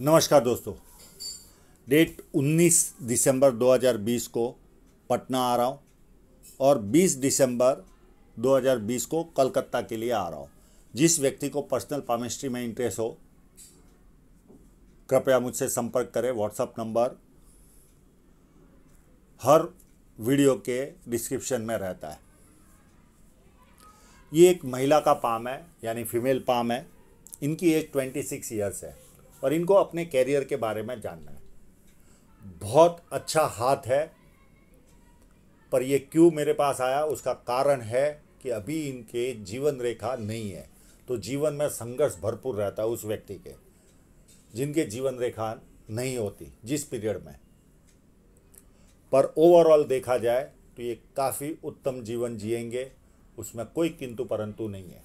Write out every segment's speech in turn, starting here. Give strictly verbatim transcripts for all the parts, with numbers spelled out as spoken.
नमस्कार दोस्तों, डेट उन्नीस दिसंबर दो हज़ार बीस को पटना आ रहा हूँ और बीस दिसंबर दो हज़ार बीस को कलकत्ता के लिए आ रहा हूँ। जिस व्यक्ति को पर्सनल पामिस्ट्री में इंटरेस्ट हो कृपया मुझसे संपर्क करें। व्हाट्सएप नंबर हर वीडियो के डिस्क्रिप्शन में रहता है। ये एक महिला का पाम है, यानी फीमेल पाम है। इनकी एज छब्बीस इयर्स है और इनको अपने कैरियर के बारे में जानना है। बहुत अच्छा हाथ है, पर ये क्यों मेरे पास आया उसका कारण है कि अभी इनके जीवन रेखा नहीं है, तो जीवन में संघर्ष भरपूर रहता है उस व्यक्ति के जिनके जीवन रेखा नहीं होती जिस पीरियड में। पर ओवरऑल देखा जाए तो ये काफ़ी उत्तम जीवन जिएंगे, उसमें कोई किंतु परंतु नहीं है।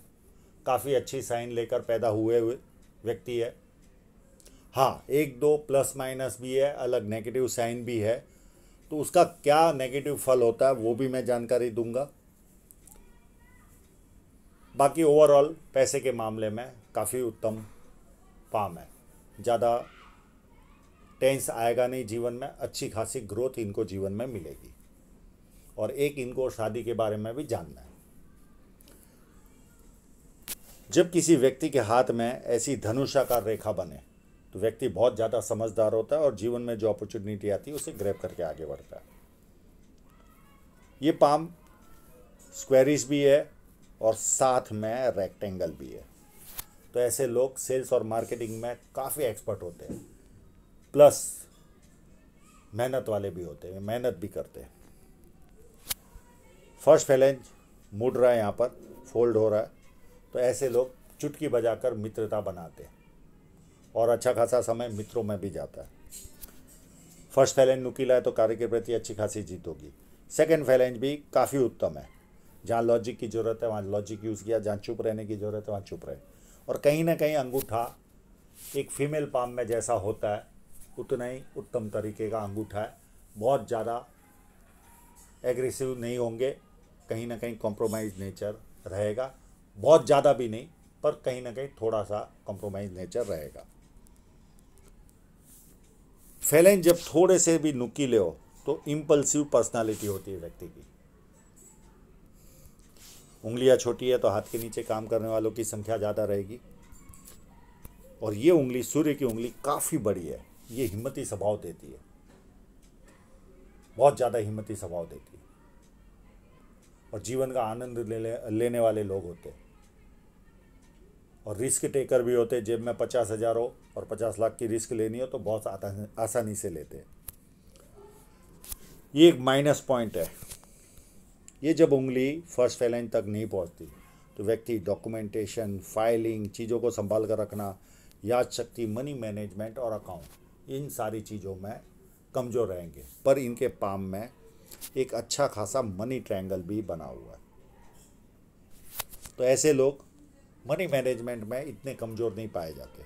काफ़ी अच्छी साइन लेकर पैदा हुए हुए व्यक्ति है। हाँ, एक दो प्लस माइनस भी है, अलग नेगेटिव साइन भी है, तो उसका क्या नेगेटिव फल होता है वो भी मैं जानकारी दूंगा। बाकी ओवरऑल पैसे के मामले में काफ़ी उत्तम पाम है। ज़्यादा टेंस आएगा नहीं जीवन में, अच्छी खासी ग्रोथ इनको जीवन में मिलेगी। और एक इनको शादी के बारे में भी जानना है। जब किसी व्यक्ति के हाथ में ऐसी धनुषाकार रेखा बने तो व्यक्ति बहुत ज़्यादा समझदार होता है और जीवन में जो अपॉर्चुनिटी आती है उसे ग्रैब करके आगे बढ़ता है। ये पाम स्क्वेरिश भी है और साथ में रेक्टेंगल भी है, तो ऐसे लोग सेल्स और मार्केटिंग में काफ़ी एक्सपर्ट होते हैं, प्लस मेहनत वाले भी होते हैं, मेहनत भी करते हैं। फर्स्ट फैलेंज मुड़ रहा है, यहाँ पर फोल्ड हो रहा है, तो ऐसे लोग चुटकी बजाकर मित्रता बनाते हैं और अच्छा खासा समय मित्रों में भी जाता है। फर्स्ट फैलेंज नुकीला है तो कार्य के प्रति अच्छी खासी जीत होगी। सेकंड फैलेंज भी काफ़ी उत्तम है। जहाँ लॉजिक की ज़रूरत है वहाँ लॉजिक यूज़ किया, जहाँ चुप रहने की ज़रूरत है वहाँ चुप रहे। और कहीं ना कहीं अंगूठा एक फीमेल पाम में जैसा होता है उतना ही उत्तम तरीके का अंगूठा है। बहुत ज़्यादा एग्रेसिव नहीं होंगे, कहीं ना कहीं कॉम्प्रोमाइज़ नेचर रहेगा, बहुत ज़्यादा भी नहीं पर कहीं ना कहीं थोड़ा सा कॉम्प्रोमाइज़ नेचर रहेगा। फैलेंज जब थोड़े से भी नुकीले हो तो इम्पल्सिव पर्सनालिटी होती है व्यक्ति की। उंगलियां छोटी है तो हाथ के नीचे काम करने वालों की संख्या ज़्यादा रहेगी। और ये उंगली, सूर्य की उंगली काफ़ी बड़ी है, ये हिम्मती स्वभाव देती है, बहुत ज़्यादा हिम्मती स्वभाव देती है और जीवन का आनंद लेने लेने वाले लोग होते हैं और रिस्क टेकर भी होते। जेब में पचास हज़ार हो और पचास लाख की रिस्क लेनी हो तो बहुत आसानी से लेते हैं। ये एक माइनस पॉइंट है। ये जब उंगली फर्स्ट फैलेंज तक नहीं पहुंचती तो व्यक्ति डॉक्यूमेंटेशन, फाइलिंग, चीज़ों को संभाल कर रखना, याद शक्ति, मनी मैनेजमेंट और अकाउंट, इन सारी चीज़ों में कमज़ोर रहेंगे। पर इनके पाम में एक अच्छा खासा मनी ट्रायंगल भी बना हुआ है, तो ऐसे लोग मनी मैनेजमेंट में इतने कमज़ोर नहीं पाए जाते।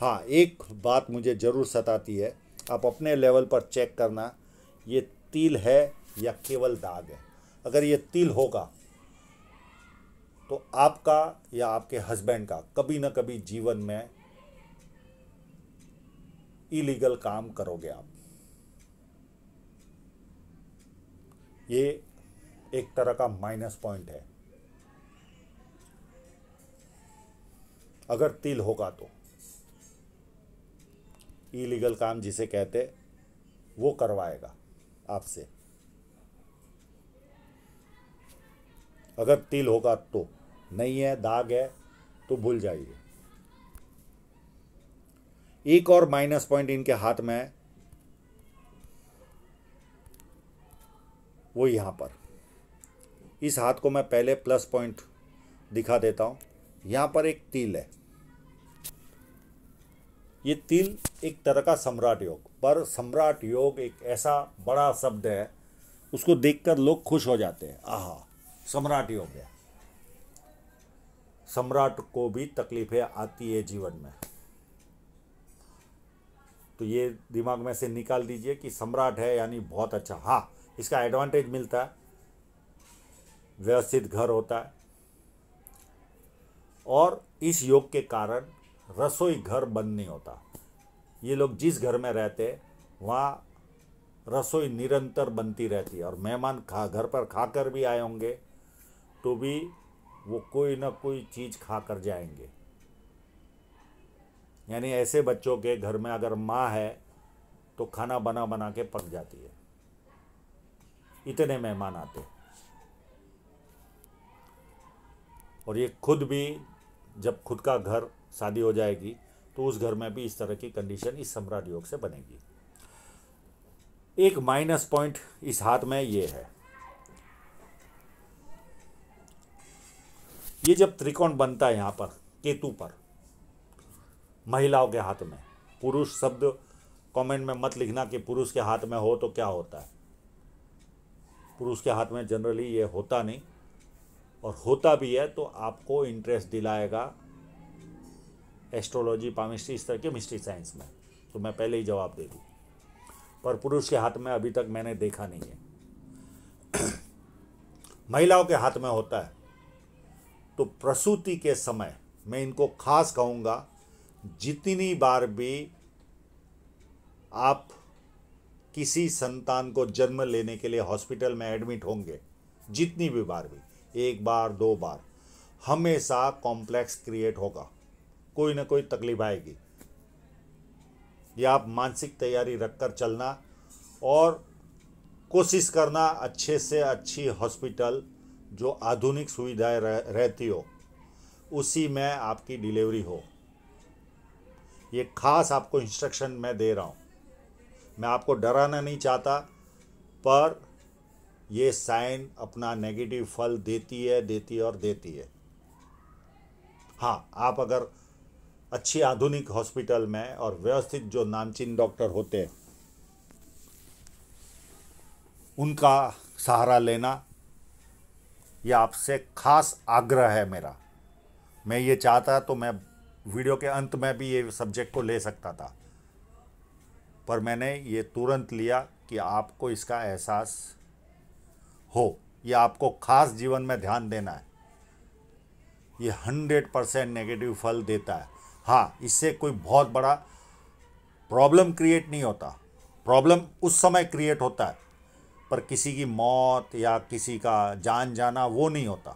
हाँ, एक बात मुझे ज़रूर सताती है, आप अपने लेवल पर चेक करना ये तिल है या केवल दाग है। अगर ये तिल होगा तो आपका या आपके हस्बैंड का कभी ना कभी जीवन में इलीगल काम करोगे आप। ये एक तरह का माइनस पॉइंट है अगर तिल होगा तो। इलीगल काम जिसे कहते वो करवाएगा आपसे अगर तिल होगा तो। नहीं है, दाग है तो भूल जाइए। एक और माइनस पॉइंट इनके हाथ में है, वो यहाँ पर। इस हाथ को मैं पहले प्लस पॉइंट दिखा देता हूँ। यहाँ पर एक तिल है। ये तिल एक तरह का सम्राट योग, पर सम्राट योग एक ऐसा बड़ा शब्द है, उसको देखकर लोग खुश हो जाते हैं। आहा, सम्राट योग है। सम्राट को भी तकलीफें आती है जीवन में, तो ये दिमाग में से निकाल दीजिए कि सम्राट है यानी बहुत अच्छा। हाँ, इसका एडवांटेज मिलता है, व्यवस्थित घर होता है और इस योग के कारण रसोई घर बंद नहीं होता। ये लोग जिस घर में रहते वहाँ रसोई निरंतर बनती रहती है, और मेहमान खा घर पर खा कर भी आए होंगे तो भी वो कोई ना कोई चीज़ खा कर जाएंगे। यानी ऐसे बच्चों के घर में अगर माँ है तो खाना बना बना के पक जाती है, इतने मेहमान आते। और ये खुद भी जब खुद का घर शादी हो जाएगी तो उस घर में भी इस तरह की कंडीशन इस सम्राट योग से बनेगी। एक माइनस पॉइंट इस हाथ में ये है, ये जब त्रिकोण बनता है यहाँ पर केतु पर महिलाओं के हाथ में, पुरुष शब्द कमेंट में मत लिखना कि पुरुष के हाथ में हो तो क्या होता है, पुरुष के हाथ में जनरली ये होता नहीं, और होता भी है तो आपको इंटरेस्ट दिलाएगा एस्ट्रोलॉजी पामिस्ट्री इस तरह के मिस्ट्री साइंस में, तो मैं पहले ही जवाब दे दूँ, पर पुरुष के हाथ में अभी तक मैंने देखा नहीं है। महिलाओं के हाथ में होता है तो प्रसूति के समय मैं इनको खास कहूँगा, जितनी बार भी आप किसी संतान को जन्म लेने के लिए हॉस्पिटल में एडमिट होंगे, जितनी भी बार भी, एक बार दो बार, हमेशा कॉम्प्लेक्स क्रिएट होगा, कोई ना कोई तकलीफ आएगी। या आप मानसिक तैयारी रखकर चलना और कोशिश करना अच्छे से अच्छी हॉस्पिटल जो आधुनिक सुविधाएं रह, रहती हो उसी में आपकी डिलीवरी हो। ये खास आपको इंस्ट्रक्शन मैं दे रहा हूँ, मैं आपको डराना नहीं चाहता, पर यह साइन अपना नेगेटिव फल देती है देती है और देती है। हाँ, आप अगर अच्छी आधुनिक हॉस्पिटल में और व्यवस्थित जो नामचीन डॉक्टर होते हैं उनका सहारा लेना, यह आपसे खास आग्रह है मेरा। मैं ये चाहता तो मैं वीडियो के अंत में भी ये सब्जेक्ट को ले सकता था, पर मैंने ये तुरंत लिया कि आपको इसका एहसास हो, ये आपको खास जीवन में ध्यान देना है। ये हंड्रेड परसेंट नेगेटिव फल देता है। हाँ, इससे कोई बहुत बड़ा प्रॉब्लम क्रिएट नहीं होता, प्रॉब्लम उस समय क्रिएट होता है, पर किसी की मौत या किसी का जान जाना वो नहीं होता,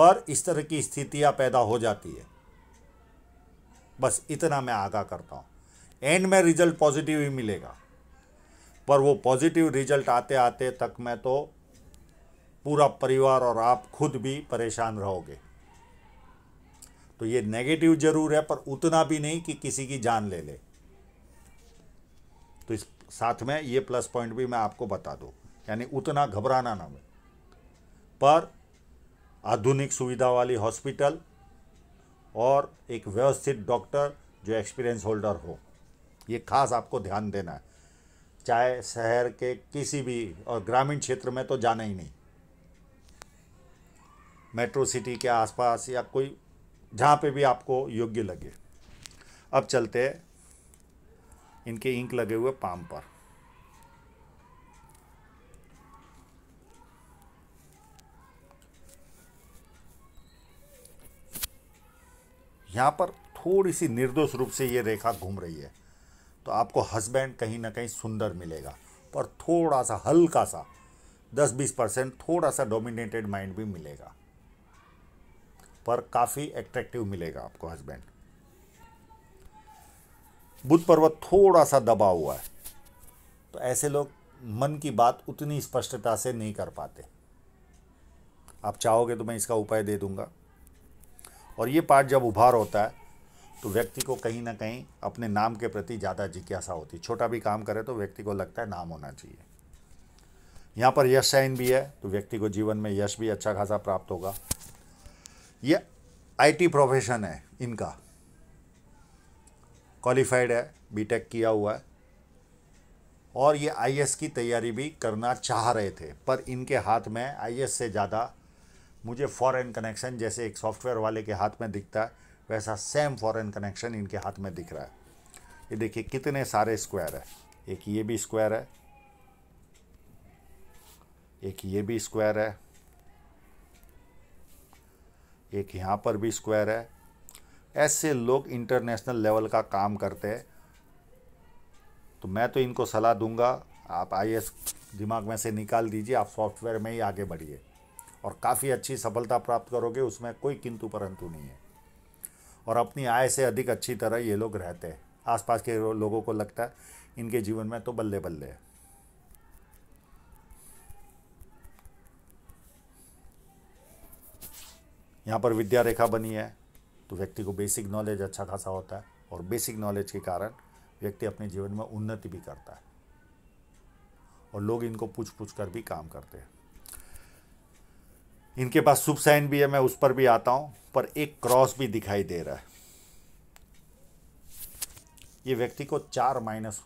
पर इस तरह की स्थितियाँ पैदा हो जाती है। बस इतना मैं आगाह करता हूँ, एंड में रिजल्ट पॉजिटिव ही मिलेगा, पर वो पॉजिटिव रिजल्ट आते आते तक में तो पूरा परिवार और आप खुद भी परेशान रहोगे। तो ये नेगेटिव जरूर है, पर उतना भी नहीं कि किसी की जान ले ले। तो इस साथ में ये प्लस पॉइंट भी मैं आपको बता दूँ, यानी उतना घबराना ना हो, पर आधुनिक सुविधा वाली हॉस्पिटल और एक व्यवस्थित डॉक्टर जो एक्सपीरियंस होल्डर हो, ये खास आपको ध्यान देना है। चाहे शहर के किसी भी, और ग्रामीण क्षेत्र में तो जाना ही नहीं, मेट्रो सिटी के आसपास या कोई जहाँ पे भी आपको योग्य लगे। अब चलते हैं इनके इंक लगे हुए पाम पर। यहाँ पर थोड़ी सी निर्दोष रूप से ये रेखा घूम रही है, तो आपको हस्बैंड कहीं ना कहीं सुंदर मिलेगा, पर थोड़ा सा हल्का सा दस बीस परसेंट थोड़ा सा डोमिनेटेड माइंड भी मिलेगा, पर काफ़ी एट्रैक्टिव मिलेगा आपको हस्बैंड। बुध पर्वत थोड़ा सा दबा हुआ है, तो ऐसे लोग मन की बात उतनी स्पष्टता से नहीं कर पाते। आप चाहोगे तो मैं इसका उपाय दे दूंगा। और ये पार्ट जब उभार होता है तो व्यक्ति को कहीं ना कहीं अपने नाम के प्रति ज़्यादा जिज्ञासा होती, छोटा भी काम करे तो व्यक्ति को लगता है नाम होना चाहिए। यहाँ पर यश साइन भी है, तो व्यक्ति को जीवन में यश भी अच्छा खासा प्राप्त होगा। ये आईटी प्रोफेशन है इनका, क्वालिफाइड है, बीटेक किया हुआ है, और ये आईएएस की तैयारी भी करना चाह रहे थे, पर इनके हाथ में आईएएस से ज़्यादा मुझे फॉरेन कनेक्शन, जैसे एक सॉफ्टवेयर वाले के हाथ में दिखता है वैसा सेम फॉरेन कनेक्शन इनके हाथ में दिख रहा है। ये देखिए कितने सारे स्क्वायर है, एक ये भी स्क्वायर है, एक ये भी स्क्वायर है, एक यहाँ पर भी स्क्वायर है। ऐसे लोग इंटरनेशनल लेवल का काम करते हैं, तो मैं तो इनको सलाह दूंगा, आप आईएएस दिमाग में से निकाल दीजिए, आप सॉफ्टवेयर में ही आगे बढ़िए और काफ़ी अच्छी सफलता प्राप्त करोगे, उसमें कोई किंतु परंतु नहीं है। और अपनी आय से अधिक अच्छी तरह ये लोग रहते हैं। आसपास के लोगों को लगता है इनके जीवन में तो बल्ले बल्ले है। यहाँ पर विद्या रेखा बनी है तो व्यक्ति को बेसिक नॉलेज अच्छा खासा होता है और बेसिक नॉलेज के कारण व्यक्ति अपने जीवन में उन्नति भी करता है और लोग इनको पूछ पूछ कर भी काम करते हैं। इनके पास शुभ साइन भी है, मैं उस पर भी आता हूँ, पर एक क्रॉस भी दिखाई दे रहा है। ये व्यक्ति को चार माइनस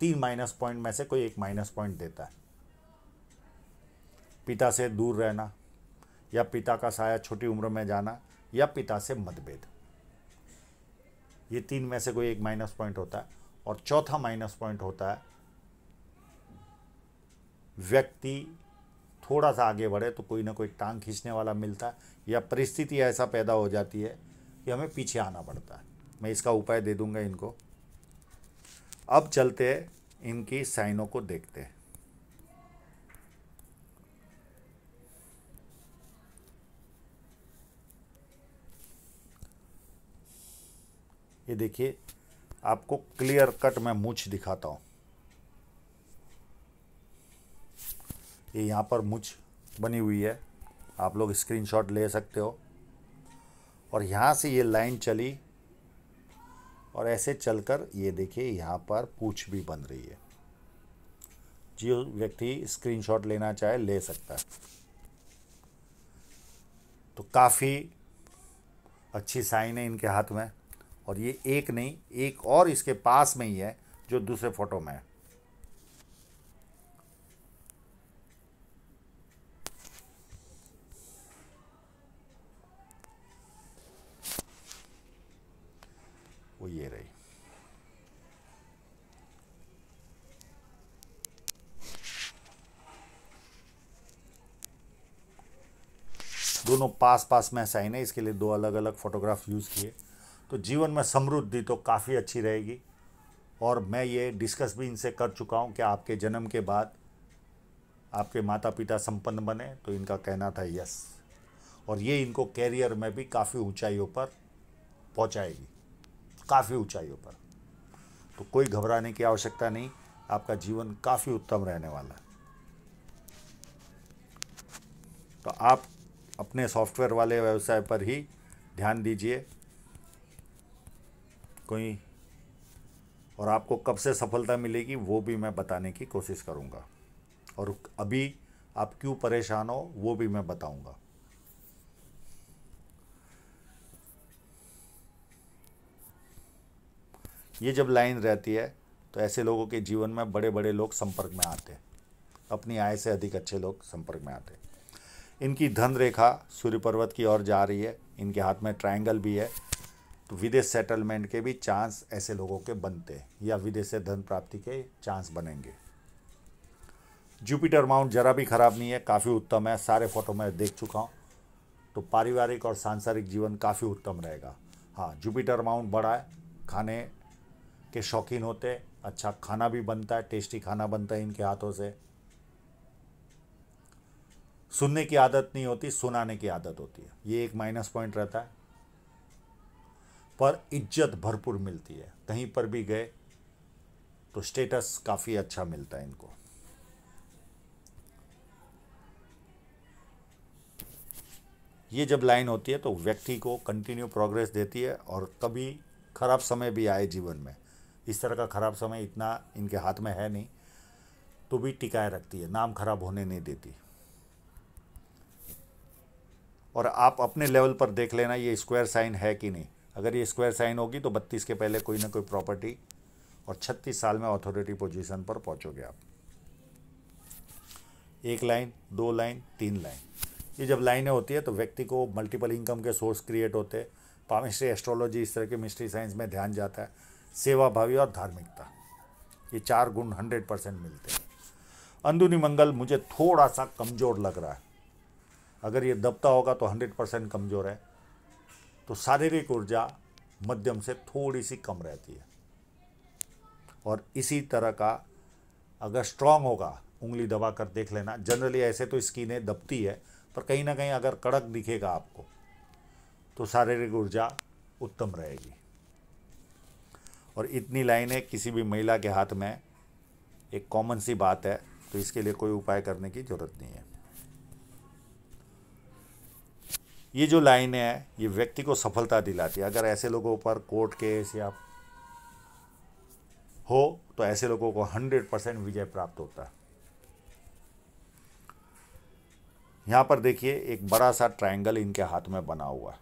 तीन माइनस पॉइंट में से कोई एक माइनस पॉइंट देता है। पिता से दूर रहना या पिता का साया छोटी उम्र में जाना या पिता से मतभेद, ये तीन में से कोई एक माइनस पॉइंट होता है। और चौथा माइनस पॉइंट होता है व्यक्ति थोड़ा सा आगे बढ़े तो कोई ना कोई टांग खींचने वाला मिलता है या परिस्थिति ऐसा पैदा हो जाती है कि हमें पीछे आना पड़ता है। मैं इसका उपाय दे दूंगा इनको। अब चलते हैं इनकी साइनों को देखते हैं। ये देखिए, आपको क्लियर कट मैं मूछ दिखाता हूँ। ये यहाँ पर मूछ बनी हुई है, आप लोग स्क्रीनशॉट ले सकते हो। और यहाँ से ये लाइन चली और ऐसे चलकर ये देखिए यहाँ पर पूछ भी बन रही है। जो व्यक्ति स्क्रीनशॉट लेना चाहे ले सकता है। तो काफ़ी अच्छी साइन है इनके हाथ में। और ये एक नहीं, एक और इसके पास में ही है जो दूसरे फोटो में है। वो ये रही। दोनों पास पास में साइन है, इसके लिए दो अलग अलग फोटोग्राफ यूज किए। तो जीवन में समृद्धि तो काफ़ी अच्छी रहेगी। और मैं ये डिस्कस भी इनसे कर चुका हूँ कि आपके जन्म के बाद आपके माता पिता संपन्न बने, तो इनका कहना था यस। और ये इनको कैरियर में भी काफ़ी ऊंचाइयों पर पहुँचाएगी, काफ़ी ऊंचाइयों पर। तो कोई घबराने की आवश्यकता नहीं, आपका जीवन काफ़ी उत्तम रहने वाला है। तो आप अपने सॉफ्टवेयर वाले व्यवसाय पर ही ध्यान दीजिए कोई। और आपको कब से सफलता मिलेगी वो भी मैं बताने की कोशिश करूँगा। और अभी आप क्यों परेशान हो वो भी मैं बताऊँगा। ये जब लाइन रहती है तो ऐसे लोगों के जीवन में बड़े बड़े लोग संपर्क में आते हैं, अपनी आय से अधिक अच्छे लोग संपर्क में आते हैं। इनकी धन रेखा सूर्य पर्वत की ओर जा रही है, इनके हाथ में ट्रायंगल भी है। तो विदेश सेटलमेंट के भी चांस ऐसे लोगों के बनते हैं या विदेश से धन प्राप्ति के चांस बनेंगे। जुपिटर माउंट जरा भी खराब नहीं है, काफ़ी उत्तम है, सारे फोटो में देख चुका हूँ। तो पारिवारिक और सांसारिक जीवन काफ़ी उत्तम रहेगा। हाँ, जुपिटर माउंट बड़ा है, खाने के शौकीन होते हैं, अच्छा खाना भी बनता है, टेस्टी खाना बनता है इनके हाथों से। सुनने की आदत नहीं होती, सुनाने की आदत होती है, ये एक माइनस पॉइंट रहता है। पर इज्जत भरपूर मिलती है, कहीं पर भी गए तो स्टेटस काफ़ी अच्छा मिलता है इनको। ये जब लाइन होती है तो व्यक्ति को कंटिन्यू प्रोग्रेस देती है। और कभी खराब समय भी आए जीवन में, इस तरह का खराब समय इतना इनके हाथ में है नहीं, तो भी टिकाए रखती है, नाम खराब होने नहीं देती। और आप अपने लेवल पर देख लेना ये स्क्वायर साइन है कि नहीं। अगर ये स्क्वायर साइन होगी तो बत्तीस के पहले कोई ना कोई प्रॉपर्टी और छत्तीस साल में अथॉरिटी पोजीशन पर पहुंचोगे आप। एक लाइन, दो लाइन, तीन लाइन, ये जब लाइनें होती है तो व्यक्ति को मल्टीपल इनकम के सोर्स क्रिएट होते हैं। पामिस्ट्री, एस्ट्रोलॉजी, इस तरह के मिस्ट्री साइंस में ध्यान जाता है। सेवा भावी और धार्मिकता, ये चार गुण हंड्रेड परसेंट मिलते हैं। अंदरूनी मंगल मुझे थोड़ा सा कमज़ोर लग रहा है, अगर ये दबता होगा तो हंड्रेड परसेंट कमज़ोर है। तो शारीरिक ऊर्जा मध्यम से थोड़ी सी कम रहती है। और इसी तरह का अगर स्ट्रांग होगा, उंगली दबा कर देख लेना, जनरली ऐसे तो स्किनें दबती है पर कहीं ना कहीं अगर कड़क दिखेगा आपको तो शारीरिक ऊर्जा उत्तम रहेगी। और इतनी लाइनें किसी भी महिला के हाथ में एक कॉमन सी बात है, तो इसके लिए कोई उपाय करने की ज़रूरत नहीं है। ये जो लाइनें हैं ये व्यक्ति को सफलता दिलाती है। अगर ऐसे लोगों पर कोर्ट केस या हो तो ऐसे लोगों को हंड्रेड परसेंट विजय प्राप्त होता है। यहाँ पर देखिए एक बड़ा सा ट्रायंगल इनके हाथ में बना हुआ है।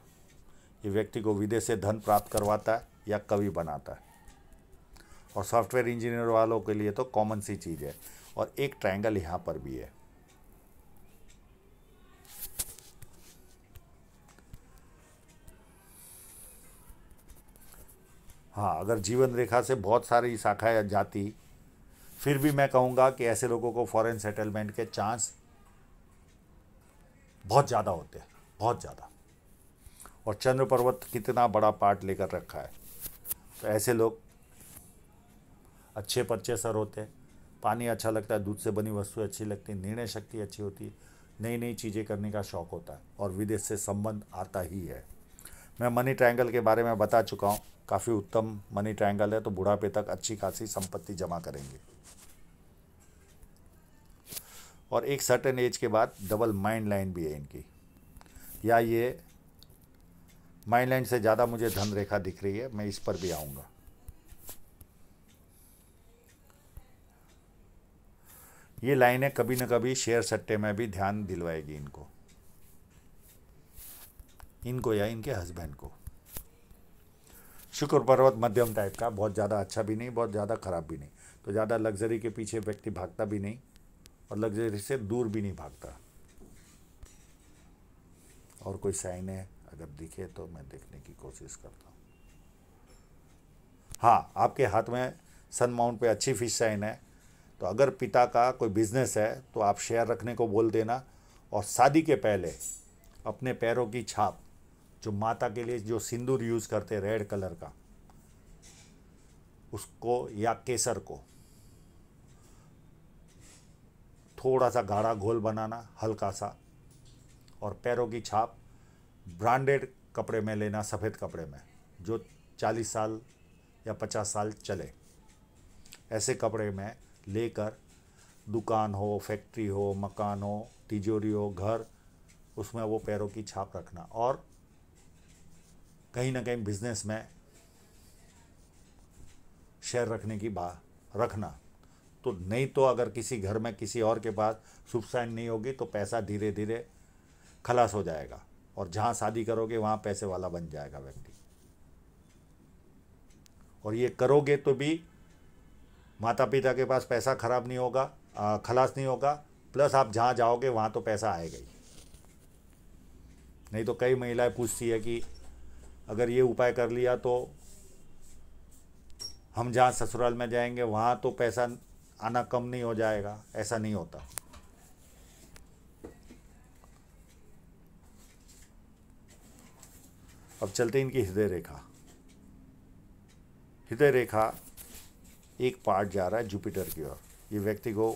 ये व्यक्ति को विदेश से धन प्राप्त करवाता है या कवि बनाता है, और सॉफ्टवेयर इंजीनियर वालों के लिए तो कॉमन सी चीज़ है। और एक ट्रायंगल यहाँ पर भी है। हाँ, अगर जीवन रेखा से बहुत सारी शाखाएं जाती फिर भी मैं कहूँगा कि ऐसे लोगों को फॉरेन सेटलमेंट के चांस बहुत ज़्यादा होते हैं, बहुत ज़्यादा। और चंद्र पर्वत कितना बड़ा पार्ट लेकर रखा है, तो ऐसे लोग अच्छे परचेसर होते हैं। पानी अच्छा लगता है, दूध से बनी वस्तुएं अच्छी लगती हैं, निर्णय शक्ति अच्छी होती है, नई नई चीज़ें करने का शौक़ होता है, और विदेश से संबंध आता ही है। मैं मनी ट्रायंगल के बारे में बता चुका हूँ, काफ़ी उत्तम मनी ट्रायंगल है, तो बुढ़ापे तक अच्छी खासी संपत्ति जमा करेंगे। और एक सर्टेन एज के बाद डबल माइंड लाइन भी है इनकी, या ये माइंड लाइन से ज़्यादा मुझे धन रेखा दिख रही है, मैं इस पर भी आऊँगा। ये लाइनें कभी न कभी शेयर सट्टे में भी ध्यान दिलवाएगी इनको इनको या इनके हस्बैंड को। शुक्र पर्वत मध्यम टाइप का, बहुत ज़्यादा अच्छा भी नहीं, बहुत ज़्यादा ख़राब भी नहीं, तो ज़्यादा लग्जरी के पीछे व्यक्ति भागता भी नहीं और लग्जरी से दूर भी नहीं भागता। और कोई साइन है अगर दिखे तो मैं देखने की कोशिश करता हूँ। हाँ, आपके हाथ में सन माउंट पे अच्छी फिश साइन है, तो अगर पिता का कोई बिजनेस है तो आप शेयर रखने को बोल देना। और शादी के पहले अपने पैरों की छाप, जो माता के लिए जो सिंदूर यूज़ करते रेड कलर का, उसको या केसर को थोड़ा सा गाढ़ा घोल बनाना, हल्का सा, और पैरों की छाप ब्रांडेड कपड़े में लेना, सफ़ेद कपड़े में, जो चालीस साल या पचास साल चले, ऐसे कपड़े में लेकर दुकान हो, फैक्ट्री हो, मकान हो, तिजोरी हो, घर, उसमें वो पैरों की छाप रखना। और कहीं ना कहीं बिजनेस में शेयर रखने की बात रखना। तो नहीं तो अगर किसी घर में किसी और के पास शुभ साइन नहीं होगी तो पैसा धीरे धीरे खलास हो जाएगा, और जहाँ शादी करोगे वहाँ पैसे वाला बन जाएगा व्यक्ति। और ये करोगे तो भी माता पिता के पास पैसा खराब नहीं होगा, आ, खलास नहीं होगा, प्लस आप जहाँ जाओगे वहाँ तो पैसा आएगा ही। नहीं तो कई महिलाएं पूछती है कि अगर ये उपाय कर लिया तो हम जहाँ ससुराल में जाएंगे वहाँ तो पैसा आना कम नहीं हो जाएगा? ऐसा नहीं होता। अब चलते इनकी हृदय रेखा। हृदय रेखा एक पार्ट जा रहा है जुपिटर की ओर। ये व्यक्ति को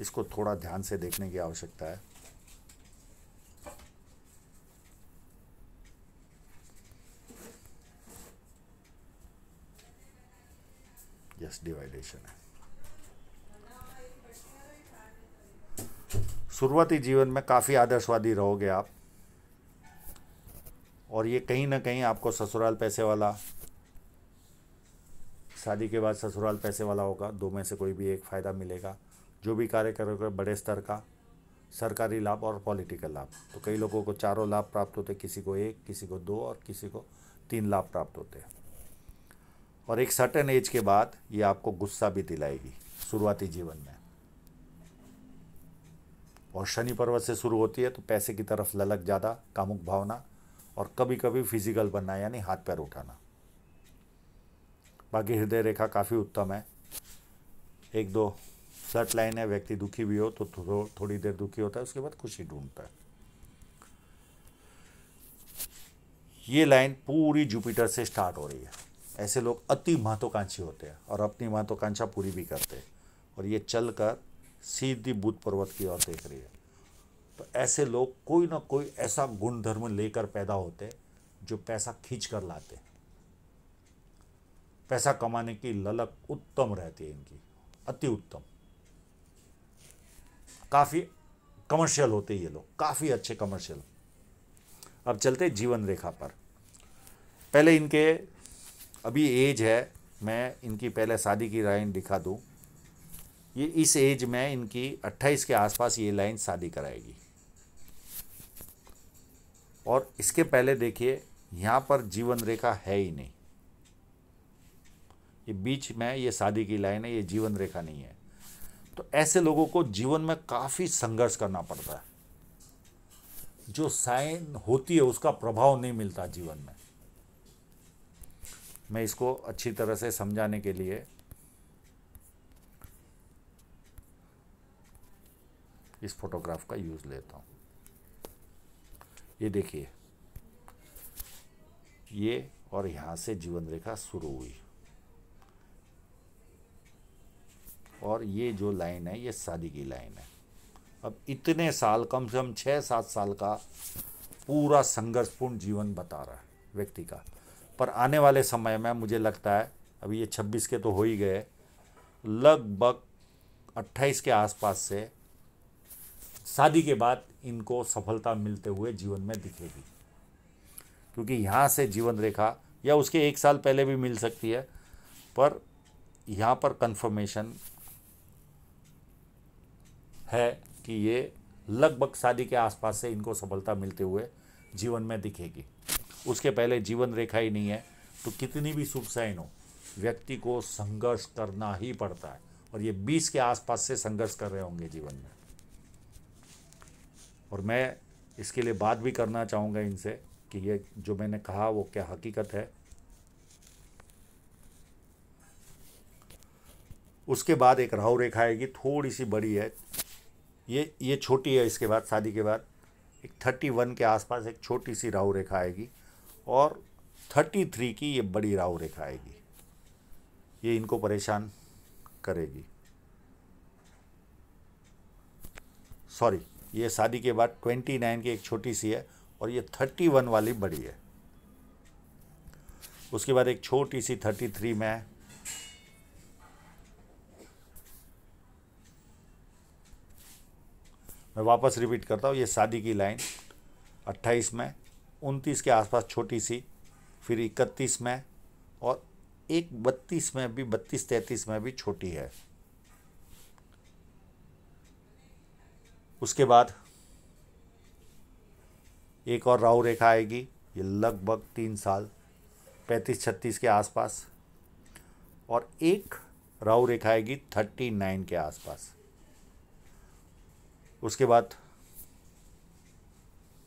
इसको थोड़ा ध्यान से देखने की आवश्यकता है। यस, डिवाइडेशन है। शुरुआती जीवन में काफ़ी आदर्शवादी रहोगे आप, और ये कहीं ना कहीं आपको ससुराल पैसे वाला, शादी के बाद ससुराल पैसे वाला होगा। दो में से कोई भी एक फ़ायदा मिलेगा। जो भी कार्य करोगे बड़े स्तर का, सरकारी लाभ और पॉलिटिकल लाभ। तो कई लोगों को चारों लाभ प्राप्त होते, किसी को एक, किसी को दो और किसी को तीन लाभ प्राप्त होते हैं। और एक सर्टेन एज के बाद ये आपको गुस्सा भी दिलाएगी शुरुआती जीवन में। और शनि पर्वत से शुरू होती है, तो पैसे की तरफ ललक, ज़्यादा कामुक भावना, और कभी कभी फिजिकल बनना यानी हाथ पैर उठाना। बाकी हृदय रेखा काफ़ी उत्तम है। एक दो फ्लड लाइन है, व्यक्ति दुखी भी हो तो थो, थोड़ी देर दुखी होता है, उसके बाद खुशी ढूंढता है। ये लाइन पूरी जुपिटर से स्टार्ट हो रही है, ऐसे लोग अति महत्वाकांक्षी होते हैं और अपनी महत्वाकांक्षा पूरी भी करते हैं, और ये चलकर सीधी बुद्ध पर्वत की ओर देख रही है। तो ऐसे लोग कोई ना कोई ऐसा गुण धर्म लेकर पैदा होते जो पैसा खींच कर लाते। पैसा कमाने की ललक उत्तम रहती है इनकी, अति उत्तम। काफ़ी कमर्शियल होते ये लोग, काफ़ी अच्छे कमर्शियल। अब चलते जीवन रेखा पर। पहले इनके अभी एज है, मैं इनकी पहले शादी की लाइन दिखा दूं। ये इस एज में इनकी अट्ठाईस के आसपास ये लाइन शादी कराएगी। और इसके पहले देखिए यहाँ पर जीवन रेखा है ही नहीं, ये बीच में ये शादी की लाइन है, ये जीवन रेखा नहीं है। तो ऐसे लोगों को जीवन में काफ़ी संघर्ष करना पड़ता है। जो साइन होती है उसका प्रभाव नहीं मिलता जीवन में। मैं इसको अच्छी तरह से समझाने के लिए इस फोटोग्राफ का यूज़ लेता हूँ। ये देखिए, ये और यहाँ से जीवन रेखा शुरू हुई, और ये जो लाइन है ये शादी की लाइन है। अब इतने साल, कम से कम छः सात साल का पूरा संघर्षपूर्ण जीवन बता रहा है व्यक्ति का। पर आने वाले समय में मुझे लगता है, अभी ये छब्बीस के तो हो ही गए, लगभग अट्ठाईस के आसपास से शादी के बाद इनको सफलता मिलते हुए जीवन में दिखेगी। क्योंकि यहाँ से जीवन रेखा, या उसके एक साल पहले भी मिल सकती है, पर यहाँ पर कंफर्मेशन है कि ये लगभग शादी के आसपास से इनको सफलता मिलते हुए जीवन में दिखेगी। उसके पहले जीवन रेखा ही नहीं है, तो कितनी भी शुभ साइन हो व्यक्ति को संघर्ष करना ही पड़ता है। और ये बीस के आसपास से संघर्ष कर रहे होंगे जीवन में। और मैं इसके लिए बात भी करना चाहूँगा इनसे कि ये जो मैंने कहा वो क्या हकीकत है। उसके बाद एक राहु रेखा आएगी, थोड़ी सी बड़ी है, ये ये छोटी है। इसके बाद शादी के बाद एक थर्टी वन के आसपास एक छोटी सी राहु रेखा आएगी, और थर्टी थ्री की ये बड़ी राहु रेखा आएगी। ये इनको परेशान करेगी। सॉरी, ये शादी के बाद ट्वेंटी नाइन की एक छोटी सी है, और ये थर्टी वन वाली बड़ी है। उसके बाद एक छोटी सी थर्टी थ्री में, मैं वापस रिपीट करता हूँ, ये शादी की लाइन अट्ठाईस में, उनतीस के आसपास छोटी सी, फिर इकतीस में, और एक बत्तीस में भी, बत्तीस तैंतीस में भी छोटी है। उसके बाद एक और राहु रेखा आएगी, ये लगभग तीन साल पैंतीस छत्तीस के आसपास, और एक राहु रेखा आएगी थर्टी नाइन के आसपास। उसके बाद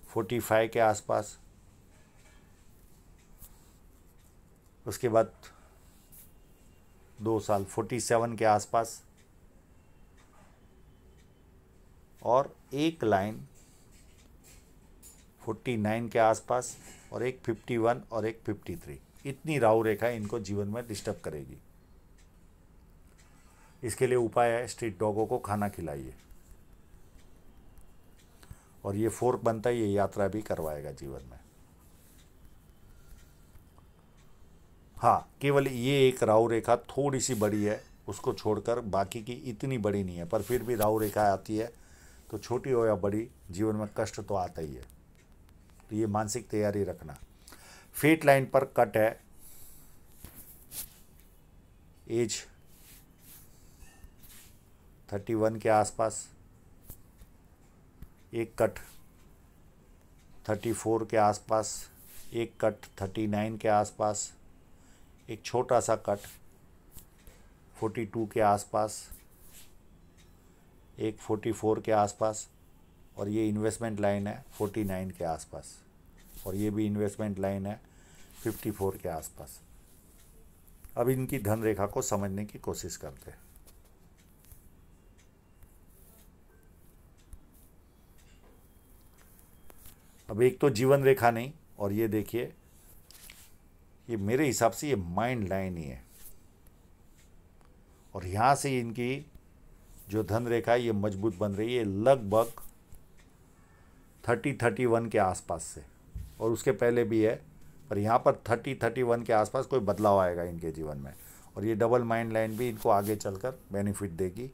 फोर्टी फाइव के आसपास, उसके बाद दो साल फोर्टी सेवन के आसपास, और एक लाइन फोर्टी नाइन के आसपास, और एक फिफ्टी वन और एक फिफ्टी थ्री। इतनी राहु रेखा इनको जीवन में डिस्टर्ब करेगी। इसके लिए उपाय है, स्ट्रीट डॉगों को खाना खिलाइए, और ये फोर्क बनता है, ये यात्रा भी करवाएगा जीवन में। हाँ, केवल ये एक राहु रेखा थोड़ी सी बड़ी है, उसको छोड़कर बाकी की इतनी बड़ी नहीं है। पर फिर भी राहु रेखा आती है तो छोटी हो या बड़ी, जीवन में कष्ट तो आता ही है। तो ये मानसिक तैयारी रखना। फेट लाइन पर कट है, एज थर्टी वन के आसपास, एक कट थर्टी फोर के आसपास, एक कट थर्टी नाइन के आसपास, एक छोटा सा कट फोर्टी टू के आसपास, एक फोर्टी फोर के आसपास, और ये इन्वेस्टमेंट लाइन है फोर्टी नाइन के आसपास, और ये भी इन्वेस्टमेंट लाइन है फिफ्टी फोर के आसपास। अब इनकी धन रेखा को समझने की कोशिश करते हैं। अब एक तो जीवन रेखा नहीं, और ये देखिए ये मेरे हिसाब से ये माइंड लाइन ही है और यहाँ से इनकी जो धन रेखा ये मजबूत बन रही है लगभग थर्टी थर्टी वन के आसपास से, और उसके पहले भी है पर यहाँ पर थर्टी थर्टी वन के आसपास कोई बदलाव आएगा इनके जीवन में, और ये डबल माइंड लाइन भी इनको आगे चलकर बेनिफिट देगी,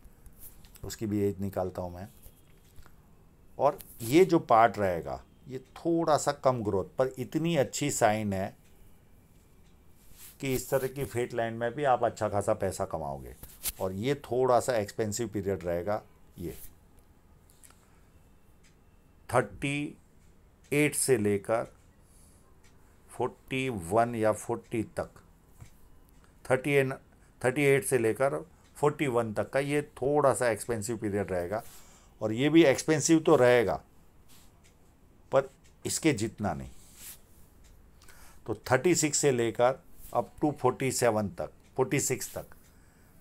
उसकी भी एज निकालता हूँ मैं। और ये जो पार्ट रहेगा ये थोड़ा सा कम ग्रोथ, पर इतनी अच्छी साइन है कि इस तरह की फेट लाइन में भी आप अच्छा खासा पैसा कमाओगे, और ये थोड़ा सा एक्सपेंसिव पीरियड रहेगा। ये थर्टी एट से लेकर फोर्टी वन या फोर्टी तक, थर्टी एन थर्टी एट से लेकर फोर्टी वन तक का ये थोड़ा सा एक्सपेंसिव पीरियड रहेगा, और ये भी एक्सपेंसिव तो रहेगा पर इसके जितना नहीं। तो थर्टी सिक्स से लेकर अप टू फोर्टी सेवन तक, फोर्टी सिक्स तक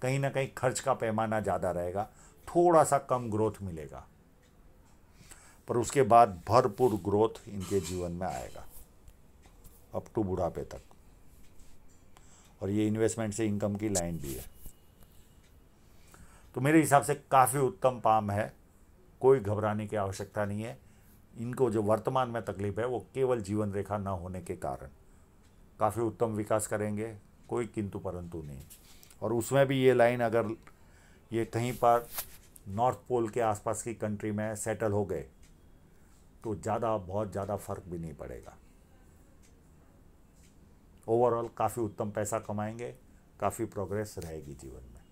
कहीं ना कहीं खर्च का पैमाना ज़्यादा रहेगा, थोड़ा सा कम ग्रोथ मिलेगा, पर उसके बाद भरपूर ग्रोथ इनके जीवन में आएगा अप टू बुढ़ापे तक। और ये इन्वेस्टमेंट से इनकम की लाइन भी है, तो मेरे हिसाब से काफ़ी उत्तम पाम है, कोई घबराने की आवश्यकता नहीं है। इनको जो वर्तमान में तकलीफ है वो केवल जीवन रेखा ना होने के कारण काफ़ी उत्तम विकास करेंगे, कोई किंतु परंतु नहीं। और उसमें भी ये लाइन अगर ये कहीं पर नॉर्थ पोल के आसपास की कंट्री में सेटल हो गए तो ज़्यादा बहुत ज़्यादा फर्क भी नहीं पड़ेगा। ओवरऑल काफ़ी उत्तम पैसा कमाएंगे, काफ़ी प्रोग्रेस रहेगी जीवन में,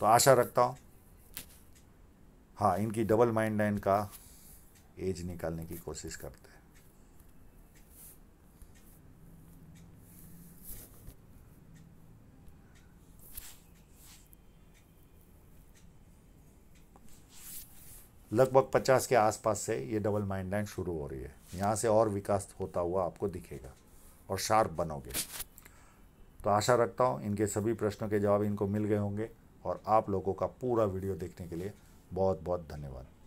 तो आशा रखता हूँ। हाँ, इनकी डबल माइंड लाइन का एज निकालने की कोशिश करते हैं। लगभग पचास के आसपास से ये डबल माइंड लाइन शुरू हो रही है, यहाँ से और विकास होता हुआ आपको दिखेगा और शार्प बनोगे। तो आशा रखता हूँ इनके सभी प्रश्नों के जवाब इनको मिल गए होंगे, और आप लोगों का पूरा वीडियो देखने के लिए बहुत बहुत धन्यवाद।